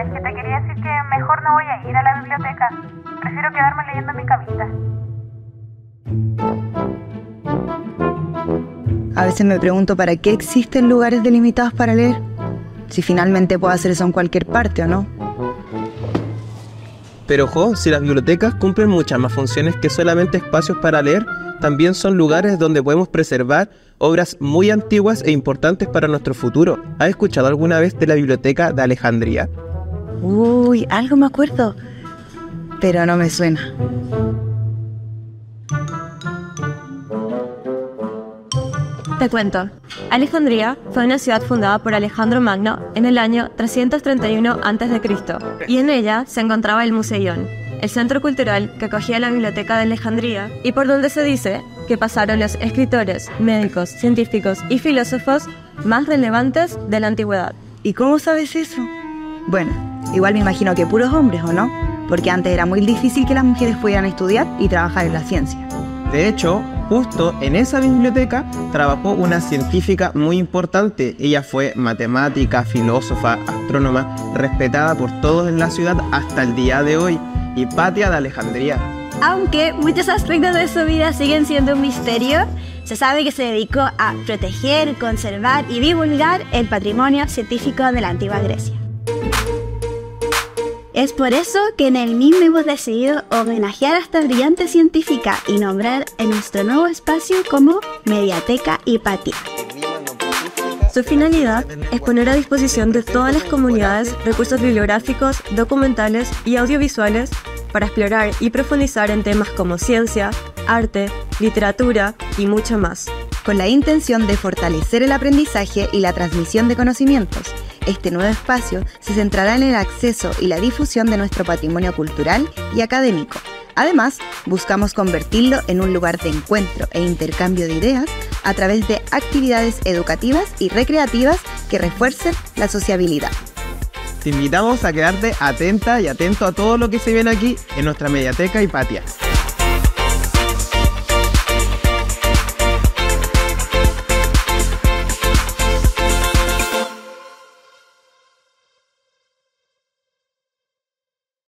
Mira, es que te quería decir que mejor no voy a ir a la biblioteca. Prefiero quedarme leyendo en mi camita. A veces me pregunto para qué existen lugares delimitados para leer. Si finalmente puedo hacer eso en cualquier parte, ¿o no? Pero ojo, si las bibliotecas cumplen muchas más funciones que solamente espacios para leer, también son lugares donde podemos preservar obras muy antiguas e importantes para nuestro futuro. ¿Has escuchado alguna vez de la Biblioteca de Alejandría? Uy, algo me acuerdo, pero no me suena. Te cuento. Alejandría fue una ciudad fundada por Alejandro Magno en el año 331 a.C. y en ella se encontraba el Museión, el centro cultural que acogía la Biblioteca de Alejandría y por donde se dice que pasaron los escritores, médicos, científicos y filósofos más relevantes de la antigüedad. ¿Y cómo sabes eso? Bueno, igual me imagino que puros hombres, ¿o no? Porque antes era muy difícil que las mujeres pudieran estudiar y trabajar en la ciencia. De hecho, justo en esa biblioteca trabajó una científica muy importante. Ella fue matemática, filósofa, astrónoma, respetada por todos en la ciudad hasta el día de hoy, Hipatia de Alejandría. Aunque muchos aspectos de su vida siguen siendo un misterio, se sabe que se dedicó a proteger, conservar y divulgar el patrimonio científico de la antigua Grecia. Es por eso que en el MIM hemos decidido homenajear a esta brillante científica y nombrar en nuestro nuevo espacio como Mediateca Hipatia. Su finalidad es poner a disposición de todas las comunidades recursos bibliográficos, documentales y audiovisuales para explorar y profundizar en temas como ciencia, arte, literatura y mucho más. Con la intención de fortalecer el aprendizaje y la transmisión de conocimientos, este nuevo espacio se centrará en el acceso y la difusión de nuestro patrimonio cultural y académico. Además, buscamos convertirlo en un lugar de encuentro e intercambio de ideas a través de actividades educativas y recreativas que refuercen la sociabilidad. Te invitamos a quedarte atenta y atento a todo lo que se viene aquí en nuestra Mediateca Hipatia.